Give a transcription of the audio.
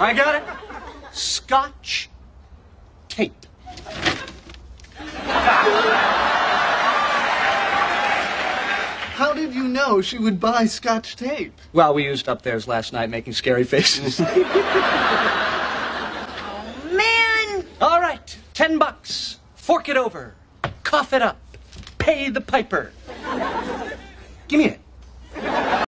I got it. Scotch tape. How did you know she would buy Scotch tape? Well, we used up theirs last night making scary faces. Oh, man. All right, $10. Fork it over. Cough it up. Pay the piper. Give me it.